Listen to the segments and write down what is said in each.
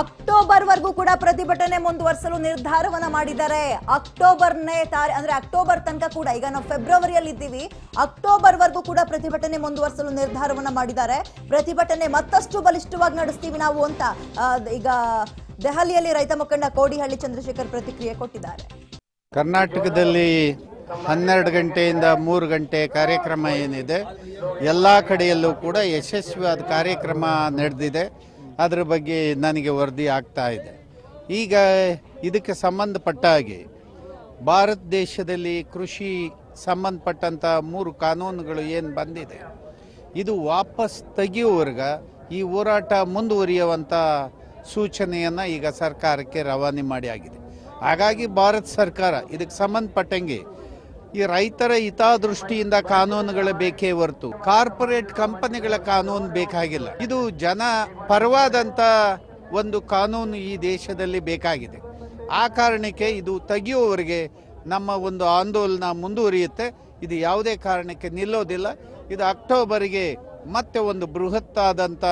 October ವರೆಗೂ ಕೂಡ ಪ್ರತಿಭಟನೆ ಮುಂದುವರಿಸಲು ನಿರ್ಧಾರವನ್ನ ಮಾಡಿದ್ದಾರೆ. ಅಕ್ಟೋಬರ್ ತನಕ ಕೂಡ, ಈಗ ನಾವು ಫೆಬ್ರವರಿಯಲ್ಲಿ ಇದ್ದೀವಿ, ಅಕ್ಟೋಬರ್ ವರೆಗೂ ಕೂಡ ಪ್ರತಿಭಟನೆ ಮುಂದುವರಿಸಲು ನಿರ್ಧಾರವನ್ನ ಮಾಡಿದ್ದಾರೆ. ಪ್ರತಿಭಟನೆ ಮತ್ತಷ್ಟು ಬಲಿಷ್ಠವಾಗಿ ನಡೆಸ್ತೀವಿ ನಾವು ಅಂತ ಈಗ ದೆಹಲಿಯಲ್ಲಿ ರೈತ ಮುಖಂಡ ಕೋಡಿಹಳ್ಳಿ ಚಂದ್ರಶೇಖರ್ ಪ್ರತಿಕ್ರಿಯೆ ಕೊಟ್ಟಿದ್ದಾರೆ. ಕರ್ನಾಟಕದಲ್ಲಿ 12 ಗಂಟೆಯಿಂದ 3 ಗಂಟೆ ಕಾರ್ಯಕ್ರಮ ಏನಿದೆ ಎಲ್ಲ ಕಡೆಯಲ್ಲೂ ಕೂಡ ಯಶಸ್ವಿಯಾದ ಕಾರ್ಯಕ್ರಮ ನಡೆದಿದೆ. ಅದರ ಬಗ್ಗೆ ನನಗೆ ವರದಿ ಆಗ್ತಾ ಇದೆ. ಈಗ ಇದಕ್ಕೆ ಸಂಬಂಧಪಟ್ಟ ಹಾಗೆ ಭಾರತ ದೇಶದಲ್ಲಿ ಕೃಷಿ ಸಂಬಂಧಪಟ್ಟಂಥ 3 ಕಾನೂನುಗಳು ಏನು ಬಂದಿದೆ, ಇದು ವಾಪಸ್ ತೆಗೆಯುವವರೆಗೆ ಈ ಹೋರಾಟ ಮುಂದುವರಿಯುವಂಥ ಸೂಚನೆಯನ್ನು ಈಗ ಸರ್ಕಾರಕ್ಕೆ ರವಾನೆ ಮಾಡಿ ಆಗಿದೆ. ಹಾಗಾಗಿ ಭಾರತ ಸರ್ಕಾರ ಇದಕ್ಕೆ ಸಂಬಂಧಪಟ್ಟಂಗೆ ಈ ರೈತರ ಹಿತದೃಷ್ಟಿಯಿಂದ ಕಾನೂನುಗಳು ಬೇಕೇ ಹೊರತು ಕಾರ್ಪೊರೇಟ್ ಕಂಪನಿಗಳ ಕಾನೂನು ಬೇಕಾಗಿಲ್ಲ. ಇದು ಜನ ಪರವಾದಂಥ ಒಂದು ಕಾನೂನು ಈ ದೇಶದಲ್ಲಿ ಬೇಕಾಗಿದೆ. ಆ ಕಾರಣಕ್ಕೆ ಇದು ತೆಗೆಯುವವರೆಗೆ ನಮ್ಮ ಒಂದು ಆಂದೋಲನ ಮುಂದುವರಿಯುತ್ತೆ. ಇದು ಯಾವುದೇ ಕಾರಣಕ್ಕೆ ನಿಲ್ಲೋದಿಲ್ಲ. ಇದು ಅಕ್ಟೋಬರ್ಗೆ ಮತ್ತೆ ಒಂದು ಬೃಹತ್ತಾದಂಥ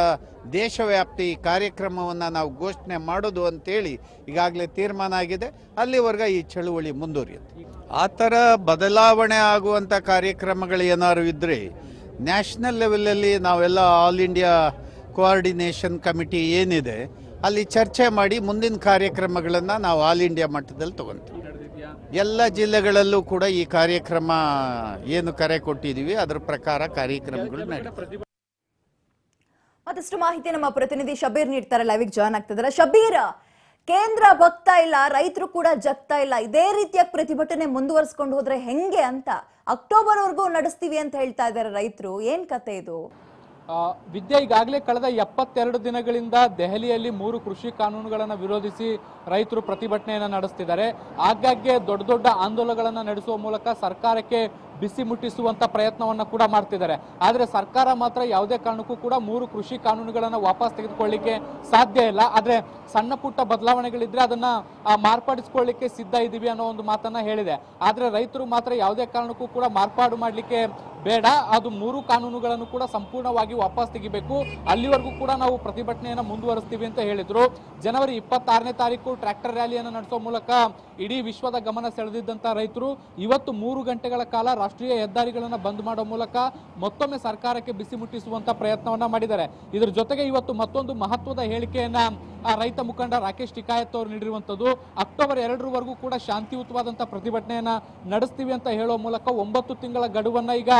ದೇಶವ್ಯಾಪ್ತಿ ಕಾರ್ಯಕ್ರಮವನ್ನು ನಾವು ಘೋಷಣೆ ಮಾಡೋದು ಅಂತೇಳಿ ಈಗಾಗಲೇ ತೀರ್ಮಾನ ಆಗಿದೆ. ಅಲ್ಲಿವರೆಗೆ ಈ ಚಳುವಳಿ ಮುಂದುವರಿಯುತ್ತೆ. ಆ ಥರ ಬದಲಾವಣೆ ಆಗುವಂಥ ಕಾರ್ಯಕ್ರಮಗಳು ಏನಾದ್ರು ಇದ್ದರೆ ನ್ಯಾಷನಲ್ ಲೆವೆಲಲ್ಲಿ ನಾವೆಲ್ಲ ಆಲ್ ಇಂಡಿಯಾ ಕೋಆರ್ಡಿನೇಷನ್ ಕಮಿಟಿ ಏನಿದೆ ಅಲ್ಲಿ ಚರ್ಚೆ ಮಾಡಿ ಮುಂದಿನ ಕಾರ್ಯಕ್ರಮಗಳನ್ನು ನಾವು ಆಲ್ ಇಂಡಿಯಾ ಮಟ್ಟದಲ್ಲಿ ತೊಗೊತೀವಿ. ಎಲ್ಲ ಜಿಲ್ಲೆಗಳಲ್ಲೂ ಕೂಡ ಈ ಕಾರ್ಯಕ್ರಮ ಏನು ಕರೆ ಕೊಟ್ಟಿದ್ದೀವಿ ಅದರ ಪ್ರಕಾರ ಕಾರ್ಯಕ್ರಮಗಳು ನಡೆಯುತ್ತೆ. ಮತ್ತಷ್ಟು ಮಾಹಿತಿ ನಮ್ಮ ಪ್ರತಿನಿಧಿ ಶಬೀರ್ ನೀಡ್ತಾರೆ. ಲೈವ್ಗೆ ಜಾಯ್ನ್ ಆಗ್ತಿದ್ದಾರೆ. ಶಬೀರ್, ಕೇಂದ್ರ ಬಗ್ತಾ ಇಲ್ಲ, ರೈತರು ಕೂಡ ಜಗ್ತಾ ಇಲ್ಲ, ಇದೇ ರೀತಿಯಾಗಿ ಪ್ರತಿಭಟನೆ ಮುಂದುವರಿಸಿಕೊಂಡು ಹೋದ್ರೆ ಹೆಂಗೆ ಅಂತ ಅಕ್ಟೋಬರ್ ವರೆಗೂ ನಡೆಸ್ತೀವಿ ಅಂತ ಹೇಳ್ತಾ ಇದ್ದಾರೆ ರೈತರು. ಏನ್ ಕತೆ ಇದು? ವಿದ್ಯಾ, ಈಗಾಗಲೇ ಕಳೆದ 72 ದಿನಗಳಿಂದ ದೆಹಲಿಯಲ್ಲಿ 3 ಕೃಷಿ ಕಾನೂನುಗಳನ್ನು ವಿರೋಧಿಸಿ ರೈತರು ಪ್ರತಿಭಟನೆಯನ್ನು ನಡೆಸ್ತಿದ್ದಾರೆ. ಆಗಾಗ್ಗೆ ದೊಡ್ಡ ದೊಡ್ಡ ಆಂದೋಲನಗಳನ್ನು ನಡೆಸುವ ಮೂಲಕ ಸರ್ಕಾರಕ್ಕೆ ಬಿಸಿ ಮುಟ್ಟಿಸುವಂಥ ಪ್ರಯತ್ನವನ್ನು ಕೂಡ ಮಾಡ್ತಿದ್ದಾರೆ. ಆದರೆ ಸರ್ಕಾರ ಮಾತ್ರ ಯಾವುದೇ ಕಾರಣಕ್ಕೂ ಕೂಡ 3 ಕೃಷಿ ಕಾನೂನುಗಳನ್ನು ವಾಪಸ್ ತೆಗೆದುಕೊಳ್ಳಿಕ್ಕೆ ಸಾಧ್ಯ ಇಲ್ಲ. ಆದರೆ ಸಣ್ಣ ಪುಟ್ಟ ಬದಲಾವಣೆಗಳಿದ್ದರೆ ಅದನ್ನು ಮಾರ್ಪಾಡಿಸ್ಕೊಳ್ಳಿಕ್ಕೆ ಸಿದ್ಧ ಇದ್ದೀವಿ ಅನ್ನೋ ಒಂದು ಮಾತನ್ನು ಹೇಳಿದೆ. ಆದರೆ ರೈತರು ಮಾತ್ರ ಯಾವುದೇ ಕಾರಣಕ್ಕೂ ಕೂಡ ಮಾರ್ಪಾಡು ಮಾಡಲಿಕ್ಕೆ ಬೇಡ, ಅದು 3 ಕಾನೂನುಗಳನ್ನು ಕೂಡ ಸಂಪೂರ್ಣವಾಗಿ ವಾಪಸ್ ತೆಗಿಬೇಕು, ಅಲ್ಲಿವರೆಗೂ ಕೂಡ ನಾವು ಪ್ರತಿಭಟನೆಯನ್ನು ಮುಂದುವರಿಸ್ತೀವಿ ಅಂತ ಹೇಳಿದರು. ಜನವರಿ 26ನೇ ತಾರೀಕು ಟ್ರ್ಯಾಕ್ಟರ್ ರ್ಯಾಲಿಯನ್ನು ನಡೆಸೋ ಮೂಲಕ ಇಡೀ ವಿಶ್ವದ ಗಮನ ಸೆಳೆದಿದ್ದಂಥ ರೈತರು ಇವತ್ತು 3 ಗಂಟೆಗಳ ಕಾಲ ರಾಷ್ಟ್ರೀಯ ಹೆದ್ದಾರಿಗಳನ್ನು ಬಂದ್ ಮಾಡೋ ಮೂಲಕ ಮತ್ತೊಮ್ಮೆ ಸರ್ಕಾರಕ್ಕೆ ಬಿಸಿ ಮುಟ್ಟಿಸುವಂತ ಪ್ರಯತ್ನವನ್ನ ಮಾಡಿದ್ದಾರೆ. ಇದರ ಜೊತೆಗೆ ಇವತ್ತು ಮತ್ತೊಂದು ಮಹತ್ವದ ಹೇಳಿಕೆಯನ್ನ ರೈತ ಮುಖಂಡ ರಾಕೇಶ್ ಟಿಕಾಯತ್ ಅವರು ನೀಡಿರುವಂಥದ್ದು. ಅಕ್ಟೋಬರ್ 2ರವರೆಗೂ ಕೂಡ ಶಾಂತಿಯುತವಾದಂಥ ಪ್ರತಿಭಟನೆಯನ್ನು ನಡೆಸ್ತೀವಿ ಅಂತ ಹೇಳೋ ಮೂಲಕ 9 ತಿಂಗಳ ಗಡುವನ್ನು ಈಗ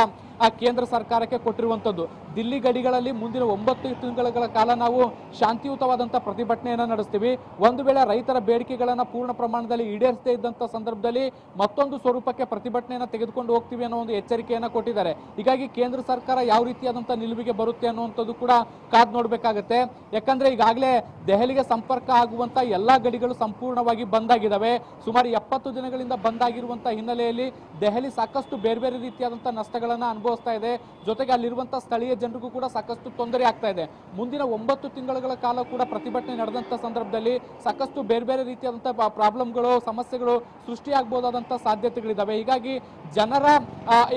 ಕೇಂದ್ರ ಸರ್ಕಾರಕ್ಕೆ ಕೊಟ್ಟಿರುವಂಥದ್ದು. ದಿಲ್ಲಿ ಗಡಿಗಳಲ್ಲಿ ಮುಂದಿನ 9 ತಿಂಗಳ ಕಾಲ ನಾವು ಶಾಂತಿಯುತವಾದಂಥ ಪ್ರತಿಭಟನೆಯನ್ನು ನಡೆಸ್ತೀವಿ. ಒಂದು ವೇಳೆ ರೈತರ ಬೇಡಿಕೆಗಳನ್ನು ಪೂರ್ಣ ಪ್ರಮಾಣದಲ್ಲಿ ಈಡೇರಿಸದೇ ಇದ್ದಂಥ ಸಂದರ್ಭದಲ್ಲಿ ಮತ್ತೊಂದು ಸ್ವರೂಪಕ್ಕೆ ಪ್ರತಿಭಟನೆಯನ್ನು ತೆಗೆದುಕೊಂಡು ಹೋಗ್ತೀವಿ ಅನ್ನೋ ಒಂದು ಎಚ್ಚರಿಕೆಯನ್ನು ಕೊಟ್ಟಿದ್ದಾರೆ. ಹೀಗಾಗಿ ಕೇಂದ್ರ ಸರ್ಕಾರ ಯಾವ ರೀತಿಯಾದಂಥ ನಿಲುವಿಗೆ ಬರುತ್ತೆ ಅನ್ನುವಂಥದ್ದು ಕೂಡ ಕಾದ್ ನೋಡಬೇಕಾಗತ್ತೆ. ಯಾಕಂದರೆ ಈಗಾಗಲೇ ದೆಹಲಿ ಸಂಪರ್ಕ ಆಗುವಂತ ಎಲ್ಲಾ ಗಡಿಗಳು ಸಂಪೂರ್ಣವಾಗಿ ಬಂದ್ ಆಗಿದಾವೆ. ಸುಮಾರು 70 ದಿನಗಳಿಂದ ಬಂದ್ ಆಗಿರುವಂತಹ ಹಿನ್ನೆಲೆಯಲ್ಲಿ ದೆಹಲಿ ಸಾಕಷ್ಟು ಬೇರೆ ಬೇರೆ ರೀತಿಯಾದಂತಹ ನಷ್ಟಗಳನ್ನು ಅನುಭವಿಸ್ತಾ ಇದೆ. ಜೊತೆಗೆ ಅಲ್ಲಿರುವಂತಹ ಸ್ಥಳೀಯ ಜನರಿಗೂ ಕೂಡ ಸಾಕಷ್ಟು ತೊಂದರೆ ಆಗ್ತಾ ಇದೆ. ಮುಂದಿನ 9 ತಿಂಗಳ ಕಾಲ ಕೂಡ ಪ್ರತಿಭಟನೆ ನಡೆದಂತಹ ಸಂದರ್ಭದಲ್ಲಿ ಸಾಕಷ್ಟು ಬೇರೆ ಬೇರೆ ರೀತಿಯಾದಂತಹ ಪ್ರಾಬ್ಲಮ್ಗಳು, ಸಮಸ್ಯೆಗಳು ಸೃಷ್ಟಿಯಾಗಬಹುದಾದಂತಹ ಸಾಧ್ಯತೆಗಳಿದಾವೆ. ಹೀಗಾಗಿ ಜನರ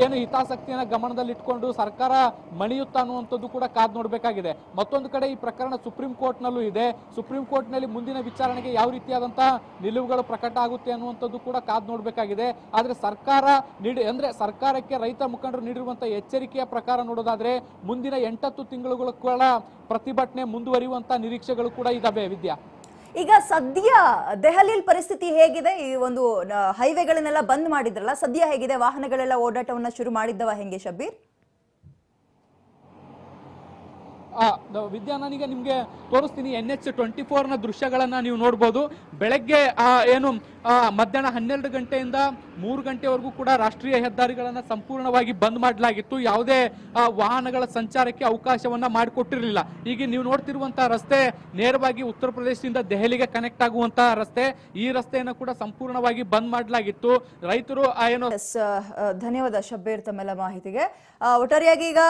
ಏನು ಹಿತಾಸಕ್ತಿಯನ್ನು ಗಮನದಲ್ಲಿಟ್ಟುಕೊಂಡು ಸರ್ಕಾರ ಮಣಿಯುತ್ತಾ ಅನ್ನುವಂಥದ್ದು ಕೂಡ ಕಾದ್ ನೋಡಬೇಕಾಗಿದೆ. ಮತ್ತೊಂದು ಕಡೆ ಈ ಪ್ರಕರಣ ಸುಪ್ರೀಂ ಕೋರ್ಟ್ನಲ್ಲೂ ಇದೆ. ಸುಪ್ರೀಂ ಕೋರ್ಟ್ನಲ್ಲಿ ಮುಂದಿನ ವಿಚಾರಣೆಗೆ ಯಾವ ರೀತಿಯಾದಂತಹ ನಿಲುವುಗಳು ಪ್ರಕಟ ಆಗುತ್ತೆ ಅನ್ನುವಂಥದ್ದು ಕೂಡ ಕಾದ್ ನೋಡಬೇಕಾಗಿದೆ. ಆದರೆ ಸರ್ಕಾರಕ್ಕೆ ರೈತ ಮುಖಂಡರು ನೀಡಿರುವಂತಹ ಎಚ್ಚರಿಕೆಯ ಪ್ರಕಾರ ನೋಡೋದಾದ್ರೆ ಮುಂದಿನ 8 ತಿಂಗಳುಗಳ ಕಾಲ ಪ್ರತಿಭಟನೆ ಮುಂದುವರಿಯುವಂತಹ ನಿರೀಕ್ಷೆಗಳು ಕೂಡ ಇದಾವೆ. ವಿದ್ಯಾ, ಈಗ ಸದ್ಯ ದೆಹಲಿಯಲ್ಲಿ ಪರಿಸ್ಥಿತಿ ಹೇಗಿದೆ? ಈ ಒಂದು ಹೈವೇಗಳನ್ನೆಲ್ಲ ಬಂದ್ ಮಾಡಿದ್ರಲ್ಲ, ಸದ್ಯ ಹೇಗಿದೆ? ವಾಹನಗಳೆಲ್ಲ ಓಡಾಟವನ್ನ ಶುರು ಮಾಡಿದ್ದವ ಹೆಂಗೆ ಶಬೀರ್? ವಿದ್ಯಾ, ನಾನೀಗ ನಿಮಗೆ ತೋರಿಸ್ತೀನಿ. NH 24ನ ದೃಶ್ಯಗಳನ್ನು ನೀವು ನೋಡ್ಬೋದು. ಬೆಳಗ್ಗೆ ಏನು ಮಧ್ಯಾಹ್ನ 12 ಗಂಟೆಯಿಂದ 3 ಗಂಟೆವರೆಗೂ ಕೂಡ ರಾಷ್ಟ್ರೀಯ ಹೆದ್ದಾರಿಗಳನ್ನು ಸಂಪೂರ್ಣವಾಗಿ ಬಂದ್ ಮಾಡಲಾಗಿತ್ತು. ಯಾವುದೇ ವಾಹನಗಳ ಸಂಚಾರಕ್ಕೆ ಅವಕಾಶವನ್ನು ಮಾಡಿಕೊಟ್ಟಿರಲಿಲ್ಲ. ಈಗ ನೀವು ನೋಡ್ತಿರುವಂತಹ ರಸ್ತೆ ನೇರವಾಗಿ ಉತ್ತರ ಪ್ರದೇಶದಿಂದ ದೆಹಲಿಗೆ ಕನೆಕ್ಟ್ ಆಗುವಂತಹ ರಸ್ತೆ. ಈ ರಸ್ತೆಯನ್ನು ಕೂಡ ಸಂಪೂರ್ಣವಾಗಿ ಬಂದ್ ಮಾಡಲಾಗಿತ್ತು. ರೈತರು ಏನು ಧನ್ಯವಾದ ಶಬ್ಬೀರ್ ತಮ್ಮೆಲ್ಲ ಮಾಹಿತಿಗೆ. ಒಟ್ಟಾರೆಯಾಗಿ ಈಗ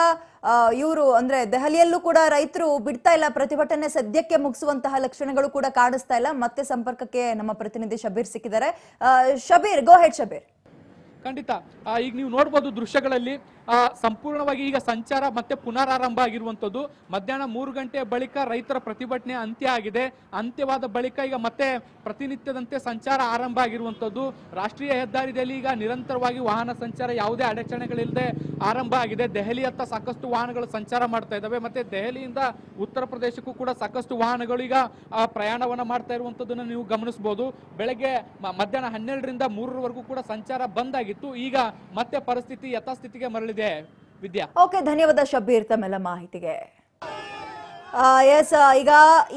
ಇವರು ಅಂದ್ರೆ ದೆಹಲಿಯಲ್ಲೂ ಕೂಡ ರೈತರು ಬಿಡ್ತಾ ಇಲ್ಲ, ಪ್ರತಿಭಟನೆ ಸದ್ಯಕ್ಕೆ ಮುಗಿಸುವಂತಹ ಲಕ್ಷಣಗಳು ಕೂಡ ಕಾಣಿಸ್ತಾ ಇಲ್ಲ. ಮತ್ತೆ ಸಂಪರ್ಕಕ್ಕೆ ನಮ್ಮ ಪ್ರತಿನಿಧಿ ಶಬೀರ್ ಸಿಕ್ಕಿದ್ದಾರೆ. Shabir, go ahead Shabir. ಖಂಡಿತ, ಈಗ ನೀವು ನೋಡ್ಬೋದು ದೃಶ್ಯಗಳಲ್ಲಿ ಸಂಪೂರ್ಣವಾಗಿ ಈಗ ಸಂಚಾರ ಮತ್ತೆ ಪುನರಾರಂಭ ಆಗಿರುವಂತದ್ದು ಮಧ್ಯಾಹ್ನ 3 ಗಂಟೆ ಬಳಿಕ ರೈತರ ಪ್ರತಿಭಟನೆ ಅಂತ್ಯ ಆಗಿದೆ. ಅಂತ್ಯವಾದ ಬಳಿಕ ಈಗ ಮತ್ತೆ ಪ್ರತಿನಿತ್ಯದಂತೆ ಸಂಚಾರ ಆರಂಭ ಆಗಿರುವಂತದ್ದು. ರಾಷ್ಟ್ರೀಯ ಹೆದ್ದಾರಿಯಲ್ಲಿ ಈಗ ನಿರಂತರವಾಗಿ ವಾಹನ ಸಂಚಾರ ಯಾವುದೇ ಅಡಚಣೆಗಳಿಲ್ಲದೆ ಆರಂಭ ಆಗಿದೆ. ದೆಹಲಿಯತ್ತ ಸಾಕಷ್ಟು ವಾಹನಗಳು ಸಂಚಾರ ಮಾಡ್ತಾ ಇದ್ದಾವೆ. ಮತ್ತೆ ದೆಹಲಿಯಿಂದ ಉತ್ತರ ಪ್ರದೇಶಕ್ಕೂ ಕೂಡ ಸಾಕಷ್ಟು ವಾಹನಗಳು ಈಗ ಪ್ರಯಾಣವನ್ನ ಮಾಡ್ತಾ ಇರುವಂತದ್ದನ್ನು ನೀವು ಗಮನಿಸಬಹುದು. ಬೆಳಗ್ಗೆ ಮಧ್ಯಾಹ್ನ 12ರಿಂದ 3ರವರೆಗೂ ಕೂಡ ಸಂಚಾರ ಬಂದ್ ಆಗಿತ್ತು. ಈಗ ಮತ್ತೆ ಪರಿಸ್ಥಿತಿ ಯಥಾಸ್ಥಿತಿಗೆ ಮರಳಿದೆ. ವಿದ್ಯಾ, ಓಕೆ, ಧನ್ಯವಾದ ಶಬೀರ್ ತಮ್ಮೆಲ್ಲ ಮಾಹಿತಿಗೆ. ಎಸ್, ಈಗ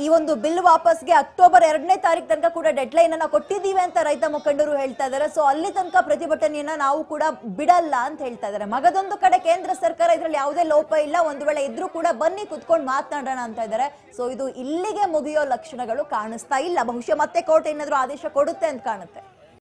ಈ ಒಂದು ಬಿಲ್ ವಾಪಸ್ಗೆ ಅಕ್ಟೋಬರ್ 2ನೇ ತಾರೀಕು ತನಕ ಕೂಡ ಡೆಡ್ಲೈನ್ ಅನ್ನ ಕೊಟ್ಟಿದ್ದೀವಿ ಅಂತ ರೈತ ಮುಖಂಡರು ಹೇಳ್ತಾ ಇದ್ದಾರೆ. ಸೊ ಅಲ್ಲಿ ತನಕ ಪ್ರತಿಭಟನೆಯನ್ನ ನಾವು ಕೂಡ ಬಿಡಲ್ಲ ಅಂತ ಹೇಳ್ತಾ ಇದ್ದಾರೆ. ಮಗದೊಂದು ಕಡೆ ಕೇಂದ್ರ ಸರ್ಕಾರ ಇದರಲ್ಲಿ ಯಾವುದೇ ಲೋಪ ಇಲ್ಲ, ಒಂದು ವೇಳೆ ಇದ್ರೂ ಕೂಡ ಬನ್ನಿ ಕುತ್ಕೊಂಡು ಮಾತನಾಡೋಣ ಅಂತ ಇದ್ದಾರೆ. ಸೊ ಇದು ಇಲ್ಲಿಗೆ ಮುಗಿಯೋ ಲಕ್ಷಣಗಳು ಕಾಣಿಸ್ತಾ ಇಲ್ಲ. ಬಹುಶಃ ಮತ್ತೆ ಕೋರ್ಟ್ ಏನಾದರೂ ಆದೇಶ ಕೊಡುತ್ತೆ ಅಂತ ಕಾಣುತ್ತೆ.